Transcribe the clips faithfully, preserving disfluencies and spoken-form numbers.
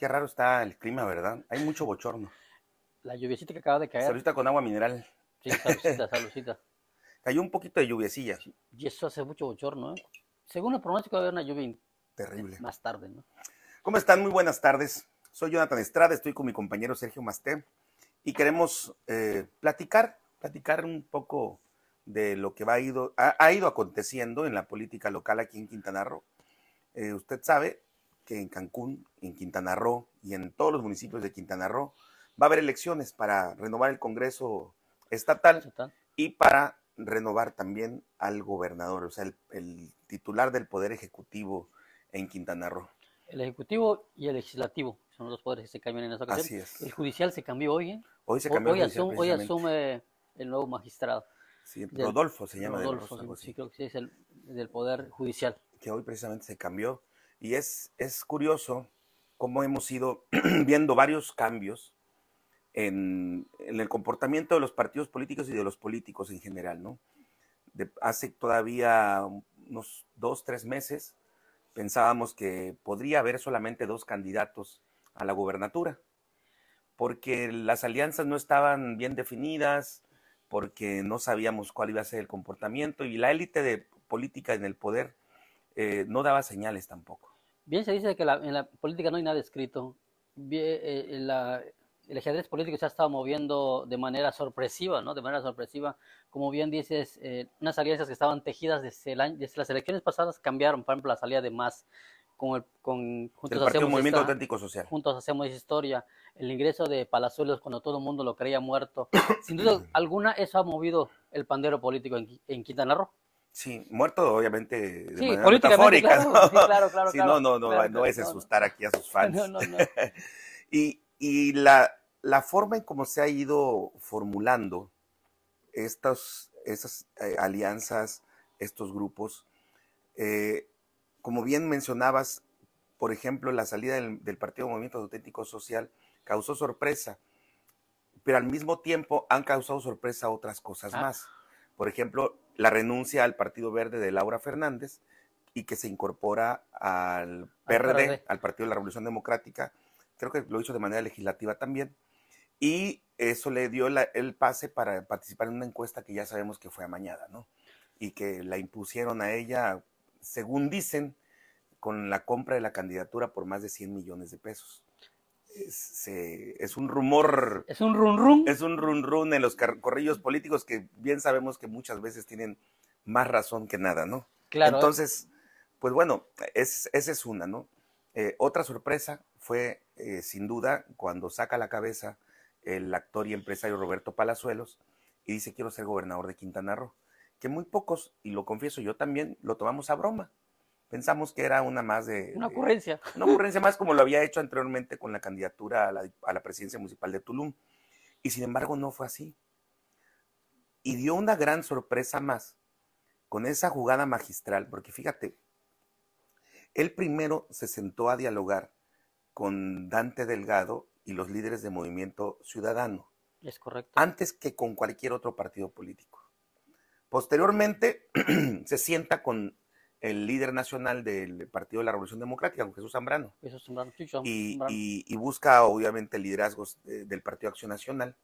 Qué raro está el clima, ¿verdad? Hay mucho bochorno. La lluviecita que acaba de caer. Saludita con agua mineral. Sí, saludita, saludita. Cayó un poquito de lluviecilla. Y eso hace mucho bochorno, ¿eh? Según el pronóstico va a haber una lluvia terrible más tarde, ¿no? ¿Cómo están? Muy buenas tardes. Soy Jonathan Estrada, estoy con mi compañero Sergio Masté y queremos eh, platicar, platicar un poco de lo que va a ido, ha, ha ido aconteciendo en la política local aquí en Quintana Roo. Eh, usted sabe que en Cancún, en Quintana Roo y en todos los municipios de Quintana Roo va a haber elecciones para renovar el Congreso Estatal y para renovar también al gobernador, o sea, el, el titular del Poder Ejecutivo en Quintana Roo. El Ejecutivo y el Legislativo son los poderes que se cambian en esta ocasión. Así es. El Judicial se cambió hoy, ¿eh? Hoy se cambió. Hoy, hoy, asume, hoy asume el nuevo magistrado. Sí, del, Rodolfo se llama. Rodolfo, de Rosa, sí, creo que sí, es el del Poder Judicial. Que hoy precisamente se cambió. Y es, es curioso cómo hemos ido viendo varios cambios en, en el comportamiento de los partidos políticos y de los políticos en general, ¿no? De, hace todavía unos dos, tres meses pensábamos que podría haber solamente dos candidatos a la gubernatura, porque las alianzas no estaban bien definidas, porque no sabíamos cuál iba a ser el comportamiento y la élite de política en el poder eh, no daba señales tampoco. Bien se dice que la, en la política no hay nada escrito. Bien, eh, la, el ajedrez político se ha estado moviendo de manera sorpresiva, ¿no? De manera sorpresiva, como bien dices, eh, unas alianzas que estaban tejidas desde, el año, desde las elecciones pasadas cambiaron, por ejemplo, la salida de Más con el con, juntos Partido Movimiento Auténtico Social. Juntos Hacemos Historia, el ingreso de Palazuelos cuando todo el mundo lo creía muerto. Sin duda alguna eso ha movido el pandero político en, en Quintana Roo. Sí, muerto obviamente de sí, manera metafórica. Claro, ¿no? Sí, claro, claro. Sí, claro, no, no, no, claro, no es claro, asustar aquí a sus fans. No, no, no. y y la... La forma en cómo se ha ido formulando estas, estas eh, alianzas, estos grupos, eh, como bien mencionabas, por ejemplo, la salida del, del Partido Movimiento Auténtico Social causó sorpresa, pero al mismo tiempo han causado sorpresa otras cosas ah. más. Por ejemplo, la renuncia al Partido Verde de Laura Fernández y que se incorpora al P R D, al, al Partido de la Revolución Democrática, creo que lo hizo de manera legislativa también, y eso le dio la, el pase para participar en una encuesta que ya sabemos que fue amañada, ¿no? Y que la impusieron a ella, según dicen, con la compra de la candidatura por más de cien millones de pesos. Es, eh, es un rumor... Es un run run. Es un run run en los corrillos políticos que bien sabemos que muchas veces tienen más razón que nada, ¿no? Claro. Entonces, pues bueno, es, esa es una, ¿no? Eh, otra sorpresa fue, eh, sin duda, cuando saca la cabeza el actor y empresario Roberto Palazuelos y dice, quiero ser gobernador de Quintana Roo, que muy pocos, y lo confieso yo también, lo tomamos a broma. Pensamos que era una más de... Una ocurrencia. Eh, una ocurrencia más como lo había hecho anteriormente con la candidatura a la, a la presidencia municipal de Tulum. Y sin embargo no fue así. Y dio una gran sorpresa más con esa jugada magistral, porque fíjate, él primero se sentó a dialogar con Dante Delgado y los líderes de Movimiento Ciudadano. Es correcto. Antes que con cualquier otro partido político. Posteriormente se sienta con el líder nacional del Partido de la Revolución Democrática, con Jesús Zambrano. Jesús Zambrano, sí, y, y, y busca obviamente liderazgos de, del Partido Acción Nacional.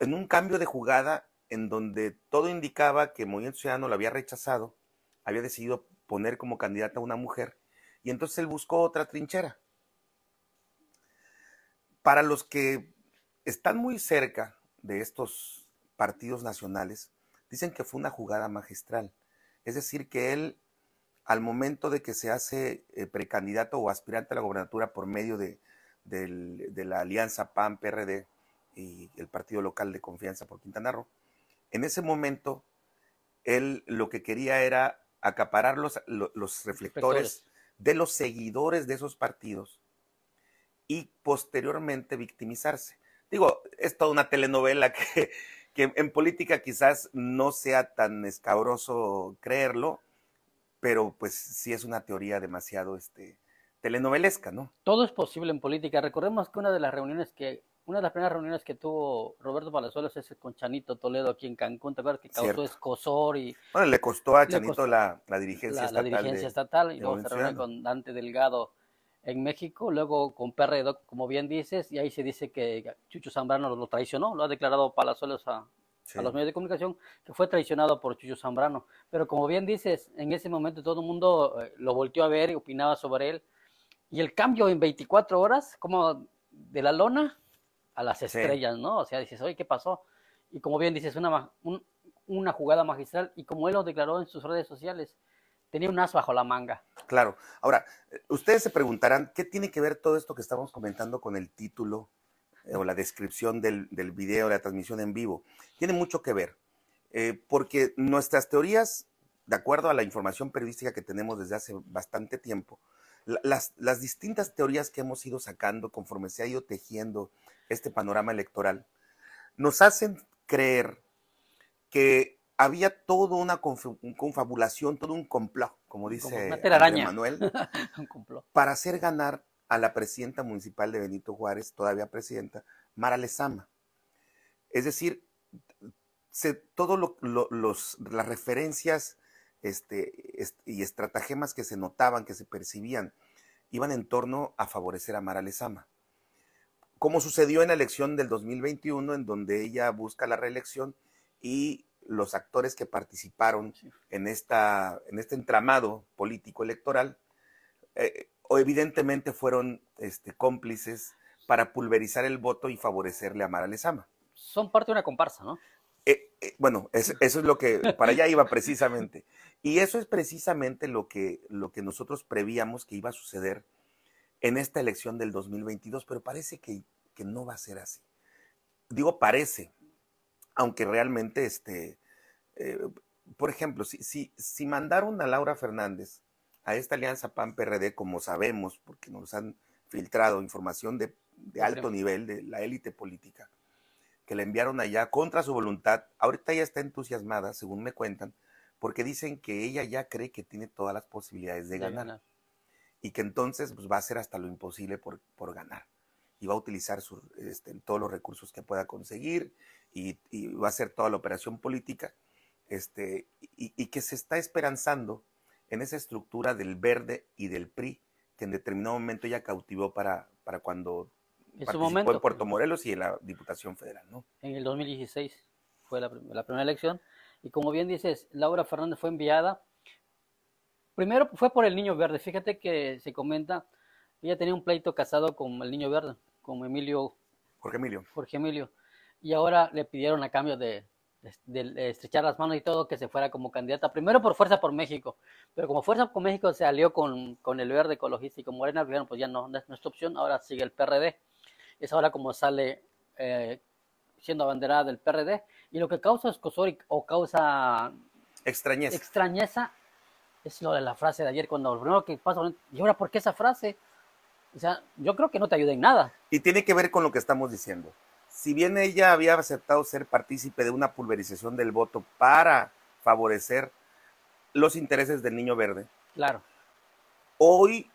En un cambio de jugada en donde todo indicaba que Movimiento Ciudadano lo había rechazado, había decidido poner como candidata a una mujer, y entonces él buscó otra trinchera. Para los que están muy cerca de estos partidos nacionales, dicen que fue una jugada magistral, es decir, que él, al momento de que se hace eh, precandidato o aspirante a la gobernatura por medio de, de, de la alianza P A N P R D y el Partido Local de Confianza por Quintana Roo, en ese momento, él lo que quería era acaparar los, los, los reflectores de los seguidores de esos partidos y posteriormente victimizarse. Digo, es toda una telenovela que, que en política quizás no sea tan escabroso creerlo, pero pues sí es una teoría demasiado este, telenovelesca, ¿no? Todo es posible en política. Recordemos que una de las reuniones que una de las primeras reuniones que tuvo Roberto Palazuelos es con Chanito Toledo aquí en Cancún, ¿te acuerdas que causó Cierto. escosor? Y bueno, le costó a Chanito costó la, la dirigencia la, estatal. La dirigencia de, estatal, y luego se reunió con Dante Delgado en México, luego con P R D, como bien dices, y ahí se dice que Chucho Zambrano lo, lo traicionó, lo ha declarado Palazuelos a, sí. a los medios de comunicación, que fue traicionado por Chucho Zambrano. Pero como bien dices, en ese momento todo el mundo eh, lo volteó a ver y opinaba sobre él. Y el cambio en veinticuatro horas, como de la lona a las estrellas, sí. ¿no? O sea, dices, oye, ¿qué pasó? Y como bien dices, una, un, una jugada magistral, y como él lo declaró en sus redes sociales, tenía un as bajo la manga. Claro. Ahora, ustedes se preguntarán, ¿qué tiene que ver todo esto que estamos comentando con el título eh, o la descripción del, del video, la transmisión en vivo? Tiene mucho que ver, eh, porque nuestras teorías, de acuerdo a la información periodística que tenemos desde hace bastante tiempo, las, las distintas teorías que hemos ido sacando conforme se ha ido tejiendo este panorama electoral, nos hacen creer que había toda una confabulación, todo un complot, como dice Manuel, para hacer ganar a la presidenta municipal de Benito Juárez, todavía presidenta, Mara Lezama. Es decir, todas lo, lo, las referencias este, est y estratagemas que se notaban, que se percibían, iban en torno a favorecer a Mara Lezama. Como sucedió en la elección del dos mil veintiuno, en donde ella busca la reelección y los actores que participaron sí. en, esta, en este entramado político electoral, eh, evidentemente fueron este, cómplices para pulverizar el voto y favorecerle a Mara Lezama. Son parte de una comparsa, ¿no? Eh, eh, bueno, es, eso es lo que para allá iba precisamente. Y eso es precisamente lo que, lo que nosotros prevíamos que iba a suceder en esta elección del dos mil veintidós, pero parece que, que no va a ser así. Digo parece, aunque realmente, este, eh, por ejemplo, si, si, si mandaron a Laura Fernández a esta alianza P A N P R D, como sabemos, porque nos han filtrado información de, de alto sí. nivel, de la élite política, que la enviaron allá contra su voluntad, ahorita ella está entusiasmada, según me cuentan, porque dicen que ella ya cree que tiene todas las posibilidades de, de ganar, ganar, y que entonces pues, va a hacer hasta lo imposible por, por ganar. Y va a utilizar su, este, todos los recursos que pueda conseguir y, y va a hacer toda la operación política este, y, y que se está esperanzando en esa estructura del Verde y del P R I que en determinado momento ya cautivó para, para cuando en participó momento, en Puerto Morelos y en la Diputación Federal, ¿no? En el dos mil dieciséis fue la, la primera elección y como bien dices, Laura Fernández fue enviada, primero fue por el Niño Verde, fíjate que se comenta, ella tenía un pleito casado con el Niño Verde, con Emilio Jorge Emilio Jorge Emilio y ahora le pidieron a cambio de, de, de estrechar las manos y todo que se fuera como candidata primero por Fuerza por México, pero como Fuerza por México se alió con, con el Verde ecologista y con Morena, dijeron pues ya no, no es nuestra opción, ahora sigue el P R D, es ahora como sale eh, siendo abanderada del P R D y lo que causa escosor o causa extrañeza extrañeza es lo de la frase de ayer cuando lo primero que pasa, y ahora ¿por qué esa frase? O sea, yo creo que no te ayuda en nada. Y tiene que ver con lo que estamos diciendo. Si bien ella había aceptado ser partícipe de una pulverización del voto para favorecer los intereses del Niño Verde. Claro. Hoy,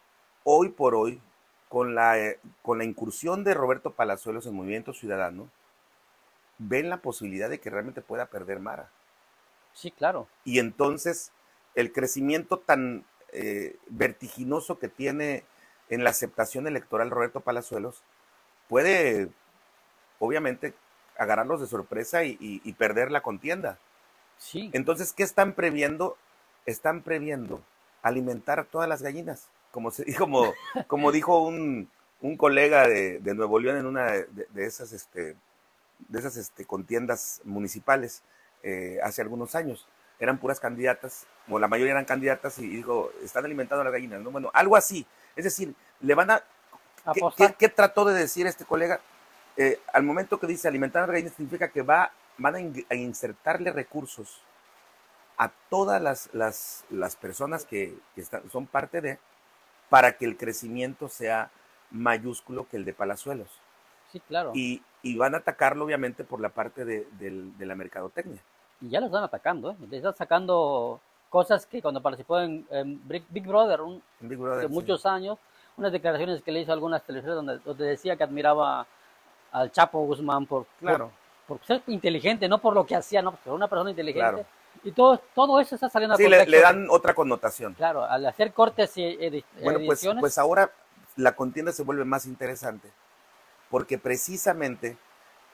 hoy por hoy, con la, eh, con la incursión de Roberto Palazuelos en Movimiento Ciudadano, ven la posibilidad de que realmente pueda perder Mara. Sí, claro. Y entonces, el crecimiento tan eh, vertiginoso que tiene en la aceptación electoral Roberto Palazuelos puede, obviamente, agarrarlos de sorpresa y, y, y perder la contienda. Sí. Entonces, ¿qué están previendo? Están previendo alimentar a todas las gallinas, como, se, como, como dijo un, un colega de, de Nuevo León en una de, de esas, este, de esas este, contiendas municipales eh, hace algunos años. Eran puras candidatas, o la mayoría eran candidatas, y dijo, están alimentando a las gallinas, ¿no? Bueno, algo así. Es decir, le van a... ¿Qué, qué, qué trató de decir este colega? Eh, al momento que dice alimentar a las gallinas significa que va, van a, in, a insertarle recursos a todas las, las, las personas que, que están, son parte de, para que el crecimiento sea mayúsculo que el de Palazuelos. Sí, claro. Y, y van a atacarlo, obviamente, por la parte de, de, de la mercadotecnia. Y ya lo están atacando, ¿eh? Le están sacando cosas que cuando participó en, en Big Brother, un, Big Brother de muchos sí. años, unas declaraciones que le hizo a algunas televisiones donde, donde decía que admiraba al Chapo Guzmán por, claro. por, por ser inteligente, no por lo que hacía, no, pero una persona inteligente. Claro. Y todo, todo eso está saliendo a sí, le, le dan otra connotación. Claro, al hacer cortes y ediciones. Bueno, pues, pues ahora la contienda se vuelve más interesante, porque precisamente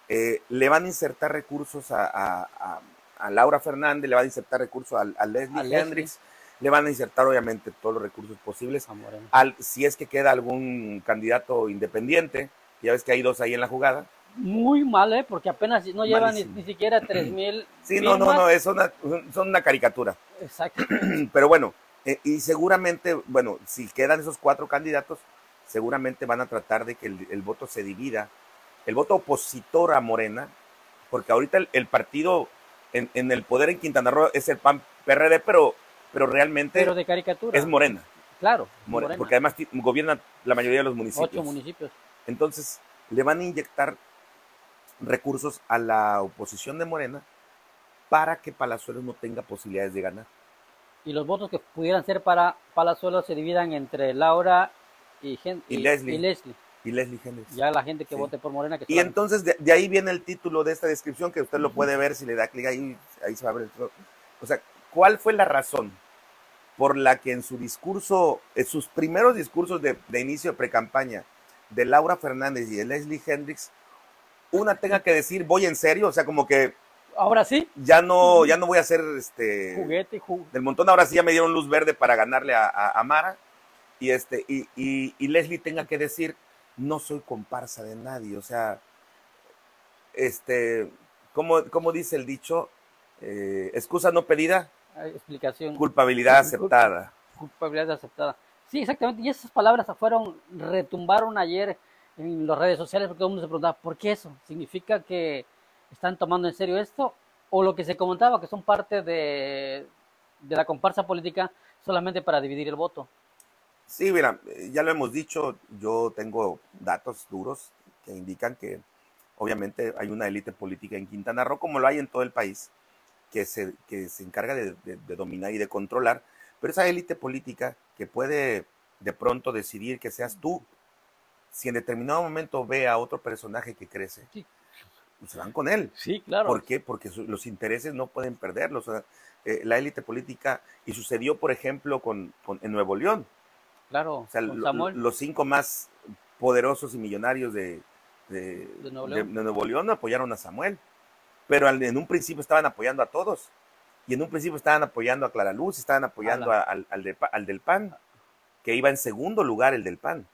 eh, le van a insertar recursos a, a, a, a Laura Fernández, le van a insertar recursos a, a Leslie Hendricks, le van a insertar obviamente todos los recursos posibles, al, si es que queda algún candidato independiente, ya ves que hay dos ahí en la jugada. Muy mal, ¿eh? Porque apenas no llevan ni, ni siquiera tres mil. Sí, no, no, no, es una, son una caricatura. Exacto. Pero bueno, eh, y seguramente, bueno, si quedan esos cuatro candidatos, seguramente van a tratar de que el, el voto se divida, el voto opositor a Morena, porque ahorita el, el partido en, en el poder en Quintana Roo es el P A N P R D, pero, pero realmente pero de caricatura. Es Morena. Claro. Morena, Morena. Porque además gobierna la mayoría de los municipios. Ocho municipios. Entonces, le van a inyectar recursos a la oposición de Morena para que Palazuelos no tenga posibilidades de ganar. Y los votos que pudieran ser para Palazuelos se dividan entre Laura y, Gen y, y, Leslie. y Leslie. Y Leslie Hendricks. Ya la gente que sí vote por Morena. Que y solamente... entonces de, de ahí viene el título de esta descripción que usted lo puede ver si le da clic ahí, ahí se va a ver. El... O sea, ¿cuál fue la razón por la que en su discurso, en sus primeros discursos de, de inicio de precampaña de Laura Fernández y de Leslie Hendricks una tenga que decir, voy en serio? O sea, como que... ¿Ahora sí? Ya no, ya no voy a hacer este... Juguete y jugo. Del montón, ahora sí ya me dieron luz verde para ganarle a, a, a Mara. Y, este, y, y, y Leslie tenga que decir, no soy comparsa de nadie. O sea, este... ¿Cómo, cómo dice el dicho? Eh, excusa no pedida. Explicación. Culpabilidad aceptada. Culpabilidad aceptada. Sí, exactamente. Y esas palabras fueron, retumbaron ayer en las redes sociales, porque todo el mundo se preguntaba, ¿por qué eso? ¿Significa que están tomando en serio esto? ¿O lo que se comentaba, que son parte de, de la comparsa política solamente para dividir el voto? Sí, mira, ya lo hemos dicho, yo tengo datos duros que indican que obviamente hay una élite política en Quintana Roo, como lo hay en todo el país, que se, que se encarga de, de, de dominar y de controlar, pero esa élite política que puede de pronto decidir que seas tú, si en determinado momento ve a otro personaje que crece, sí, pues se van con él. Sí, claro. ¿Por qué? Porque los intereses no pueden perderlos. O sea, eh, la élite política, y sucedió, por ejemplo, con, con, en Nuevo León. Claro, o sea, con Samuel. Los cinco más poderosos y millonarios de, de, de, Nuevo León. de, de Nuevo León apoyaron a Samuel, pero al, en un principio estaban apoyando a todos, y en un principio estaban apoyando a Clara Luz, estaban apoyando a, al, al, de, al del P A N, que iba en segundo lugar el del P A N.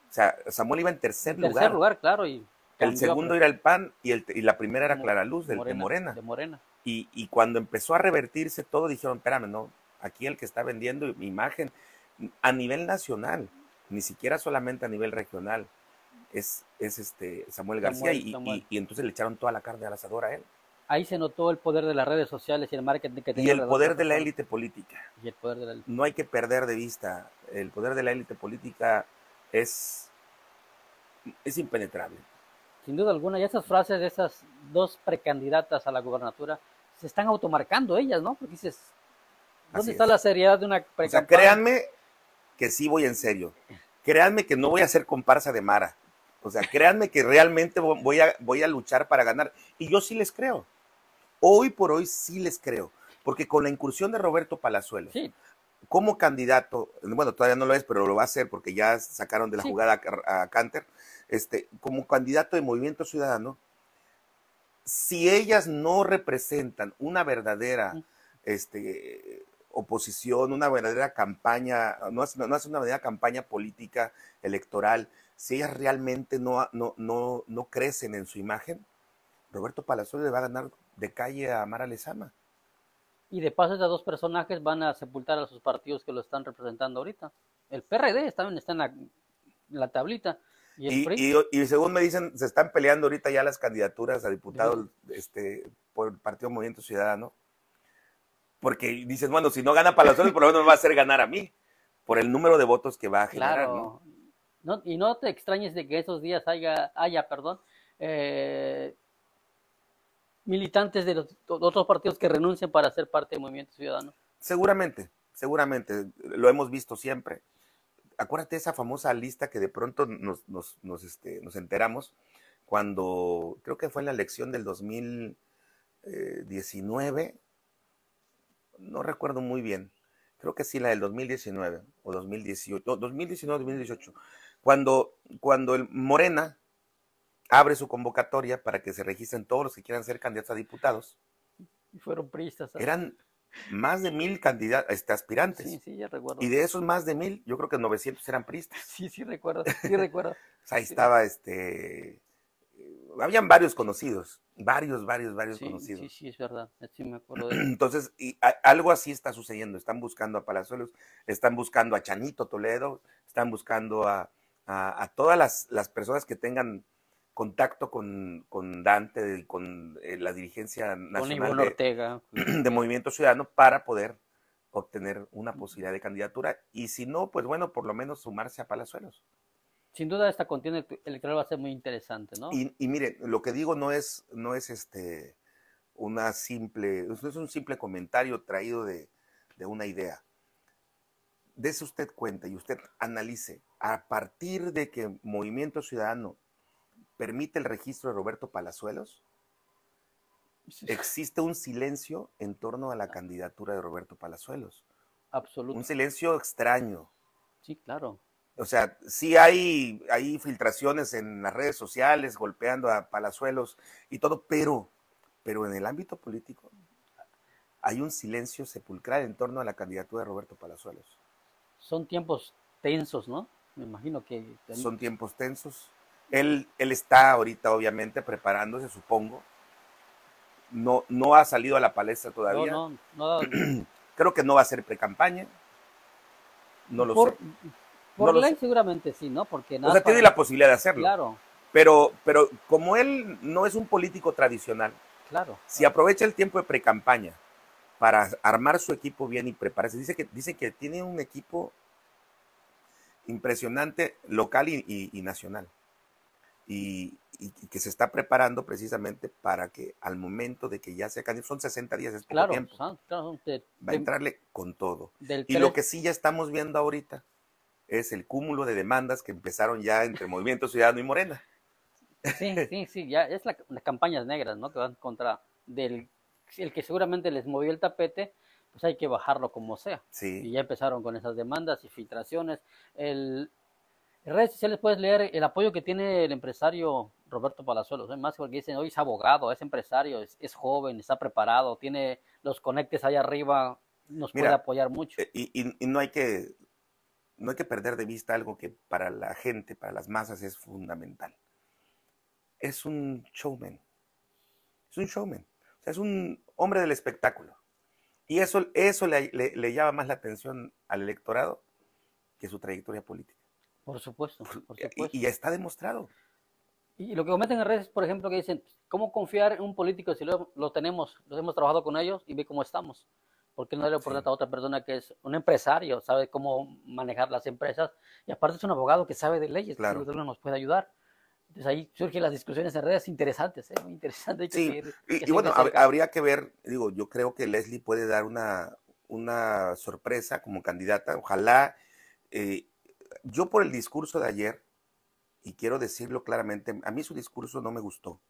O sea, Samuel iba en tercer lugar. En tercer lugar, lugar claro. Y el segundo a... era el P A N y, el, y la primera era Clara Luz, del, Morena, de Morena. De Morena. Y, y cuando empezó a revertirse todo, dijeron, espérame, no, aquí el que está vendiendo imagen a nivel nacional, ni siquiera solamente a nivel regional, es, es este Samuel García. Samuel, y, Samuel. Y, y entonces le echaron toda la carne al asador a él. Ahí se notó el poder de las redes sociales y el marketing que tenía. Y el poder de la élite política. Y el poder de la élite. No hay que perder de vista, el poder de la élite política... Es, es impenetrable. Sin duda alguna, y esas frases de esas dos precandidatas a la gubernatura se están automarcando ellas, ¿no? Porque dices, ¿dónde Así está es. la seriedad de una precandidatura? O sea, créanme que sí voy en serio. Créanme que no voy a ser comparsa de Mara. O sea, créanme que realmente voy a, voy a luchar para ganar. Y yo sí les creo. Hoy por hoy sí les creo. Porque con la incursión de Roberto Palazuelos, sí, como candidato, bueno, todavía no lo es, pero lo va a hacer porque ya sacaron de la sí. jugada a, a Canter, este, como candidato de Movimiento Ciudadano, si ellas no representan una verdadera este, oposición, una verdadera campaña, no hace, no hace una verdadera campaña política electoral, si ellas realmente no, no, no, no crecen en su imagen, Roberto Palazuelos le va a ganar de calle a Mara Lezama. Y de paso, esos dos personajes van a sepultar a sus partidos que lo están representando ahorita. El P R D está, está en, la, en la tablita. Y, el y, y, y según me dicen, se están peleando ahorita ya las candidaturas a diputados sí. este, por el Partido Movimiento Ciudadano. Porque dicen, bueno, si no gana Palazuelos, por lo menos me va a hacer ganar a mí. Por el número de votos que va a generar. Claro. ¿no? No, y no te extrañes de que esos días haya, haya perdón, eh... militantes de los otros partidos que renuncian para ser parte del Movimiento Ciudadano. Seguramente, seguramente, lo hemos visto siempre. Acuérdate de esa famosa lista que de pronto nos, nos, nos, este, nos enteramos cuando, creo que fue en la elección del dos mil diecinueve, no recuerdo muy bien, creo que sí, la del dos mil diecinueve o dos mil dieciocho, no, dos mil diecinueve, dos mil dieciocho, Cuando, cuando el Morena abre su convocatoria para que se registren todos los que quieran ser candidatos a diputados. Y fueron priistas. Eran más de mil candidatos, este, aspirantes. Sí, sí, ya recuerdo. Y de esos más de mil, yo creo que novecientos eran priistas. Sí, sí, recuerdo, sí, recuerdo. O sea, ahí sí. Estaba, este... Habían varios conocidos, varios, varios, varios sí, conocidos. Sí, sí, es verdad, sí me acuerdo de eso. Entonces, y a, algo así está sucediendo. Están buscando a Palazuelos, están buscando a Chanito Toledo, están buscando a, a, a todas las, las personas que tengan contacto con, con Dante, con eh, la dirigencia nacional de, Ortega. de Movimiento Ciudadano para poder obtener una posibilidad de candidatura. Y si no, pues bueno, por lo menos sumarse a Palazuelos. Sin duda esta contienda electoral va a ser muy interesante, ¿no? Y, y mire, lo que digo no es, no es este una simple, no es un simple comentario traído de, de una idea. Dese usted cuenta y usted analice, a partir de que Movimiento Ciudadano permite el registro de Roberto Palazuelos, sí. Existe un silencio en torno a la candidatura de Roberto Palazuelos. Absoluto. Un silencio extraño. Sí, claro. O sea, sí hay, hay filtraciones en las redes sociales, golpeando a Palazuelos y todo, pero, pero en el ámbito político hay un silencio sepulcral en torno a la candidatura de Roberto Palazuelos. Son tiempos tensos, ¿no? Me imagino que... Son tiempos tensos. Él, él está ahorita, obviamente, preparándose, supongo. No, no ha salido a la palestra todavía. No, no, no. Creo que no va a ser precampaña. No lo Por... sé. Por no ley seguramente sí, ¿no? Porque nada. O sea, para... tiene la posibilidad de hacerlo. Claro. Pero, pero como él no es un político tradicional, claro. Si aprovecha el tiempo de precampaña para armar su equipo bien y prepararse, dice que, dice que tiene un equipo impresionante local y, y, y nacional. Y, y que se está preparando precisamente para que al momento de que ya sea candidato, son sesenta días, es poco claro, tiempo. Son, claro, de, va a entrarle con todo. Del y lo que sí ya estamos viendo ahorita es el cúmulo de demandas que empezaron ya entre Movimiento Ciudadano y Morena. Sí, sí, sí, ya es la, las campañas negras, ¿no? Que van contra del, el que seguramente les movió el tapete, pues hay que bajarlo como sea. Sí. Y ya empezaron con esas demandas y filtraciones. El, en redes sociales puedes leer el apoyo que tiene el empresario Roberto Palazuelos, ¿eh? Más porque dicen, hoy es abogado, es empresario, es, es joven, está preparado, tiene los conectes allá arriba, nos Mira, puede apoyar mucho. Y, y, y no hay que... No hay que perder de vista algo que para la gente, para las masas es fundamental. Es un showman. Es un showman. O sea, es un hombre del espectáculo. Y eso, eso le, le, le llama más la atención al electorado que su trayectoria política. Por supuesto. Por supuesto. Y, y está demostrado. Y lo que cometen en redes, por ejemplo, que dicen, ¿cómo confiar en un político si lo, lo tenemos, los hemos trabajado con ellos y ve cómo estamos? ¿Por qué no le oportunidad sí. a otra persona que es un empresario, sabe cómo manejar las empresas? Y aparte es un abogado que sabe de leyes, claro. Que nos puede ayudar. Entonces ahí surgen las discusiones en redes interesantes, ¿eh? Muy interesante. Hay que sí, seguir, y, que y bueno, hab habría que ver, digo, yo creo que Leslie puede dar una, una sorpresa como candidata, ojalá. Eh, yo por el discurso de ayer, y quiero decirlo claramente, a mí su discurso no me gustó.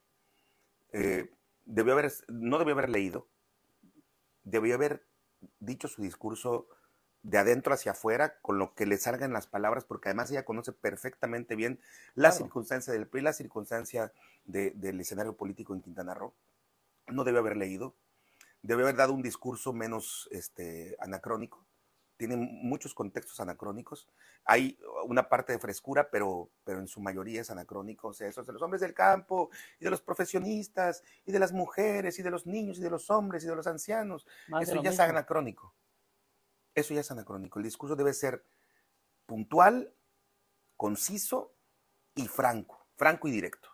Eh, debió haber, no debió haber leído, debió haber dicho su discurso de adentro hacia afuera, con lo que le salgan las palabras, porque además ella conoce perfectamente bien la claro. circunstancia del P R I, la circunstancia de, del escenario político en Quintana Roo. No debe haber leído, debe haber dado un discurso menos este, anacrónico, tiene muchos contextos anacrónicos, hay una parte de frescura, pero, pero en su mayoría es anacrónico, o sea, eso es de los hombres del campo, y de los profesionistas, y de las mujeres, y de los niños, y de los hombres, y de los ancianos, más eso ya mismo. Es anacrónico, eso ya es anacrónico, el discurso debe ser puntual, conciso, y franco, franco y directo.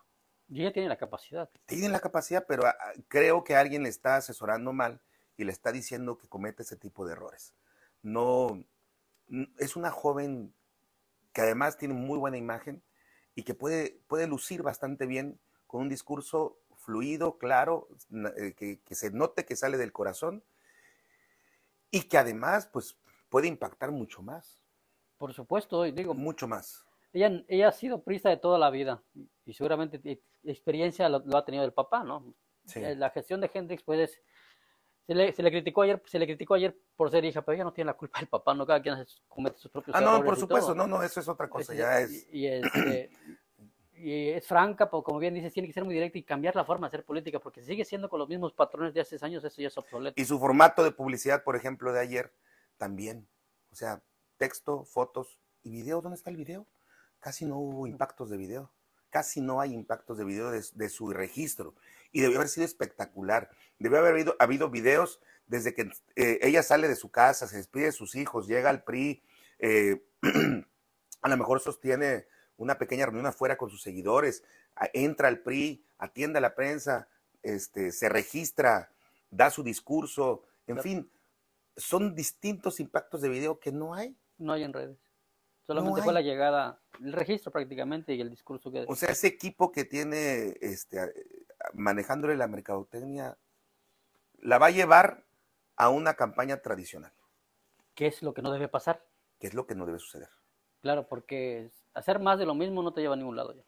Y ella tiene la capacidad. Tiene la capacidad, pero a, a, creo que alguien le está asesorando mal, y le está diciendo que comete ese tipo de errores. No, es una joven que además tiene muy buena imagen y que puede, puede lucir bastante bien con un discurso fluido, claro, que, que se note que sale del corazón y que además pues, puede impactar mucho más. Por supuesto, digo. Mucho más. Ella, ella ha sido priista de toda la vida y seguramente experiencia lo, lo ha tenido el papá, ¿no? Sí. La gestión de Hendricks, pues, es Se le, se le criticó ayer, se le criticó ayer por ser hija, pero ella no tiene la culpa del papá, no, cada quien hace, comete sus propios ah, errores. Ah, no, por supuesto, todo, no, no, eso es otra cosa, es, ya es. Y, y, es eh, y es franca, como bien dices, tiene que ser muy directa y cambiar la forma de hacer política, porque si sigue siendo con los mismos patrones de hace años, eso ya es obsoleto. Y su formato de publicidad, por ejemplo, de ayer, también, o sea, texto, fotos y video, ¿dónde está el video? Casi no hubo impactos de video, casi no hay impactos de video de, de su registro, y debió haber sido espectacular, debió haber habido, habido videos desde que eh, ella sale de su casa, se despide de sus hijos, llega al P R I, eh, a lo mejor sostiene una pequeña reunión afuera con sus seguidores, a, entra al P R I, atiende a la prensa, este, se registra, da su discurso, en claro. fin, son distintos impactos de video que no hay. No hay en redes. Solamente no fue la llegada, el registro prácticamente y el discurso que... O sea, ese equipo que tiene este, manejándole la mercadotecnia, la va a llevar a una campaña tradicional. ¿Qué es lo que no debe pasar? ¿Qué es lo que no debe suceder? Claro, porque hacer más de lo mismo no te lleva a ningún lado ya.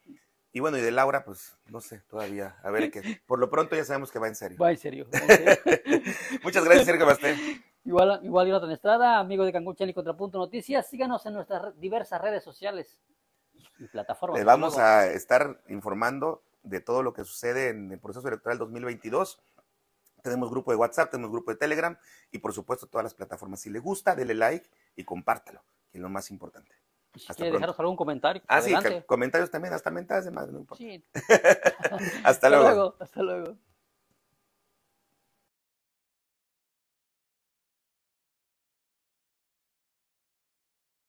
Y bueno, y de Laura, pues, no sé, todavía, a ver qué. Por lo pronto ya sabemos que va en serio. Va en serio. Va en serio. Muchas gracias, Sergio Masté. Igual, igual Jonathan Estrada, amigo de Cancún Channel y Contrapunto Noticias, síganos en nuestras diversas redes sociales y plataformas. Les vamos a estar informando de todo lo que sucede en el proceso electoral dos mil veintidós. Tenemos grupo de WhatsApp, tenemos grupo de Telegram y por supuesto todas las plataformas. Si les gusta, denle like y compártalo, que es lo más importante. Si hasta quiere pronto. Dejaros algún comentario. Ah, adelante. Sí, comentarios también, hasta mentadas de madre, no importa. Sí. Hasta, hasta luego. luego. Hasta luego.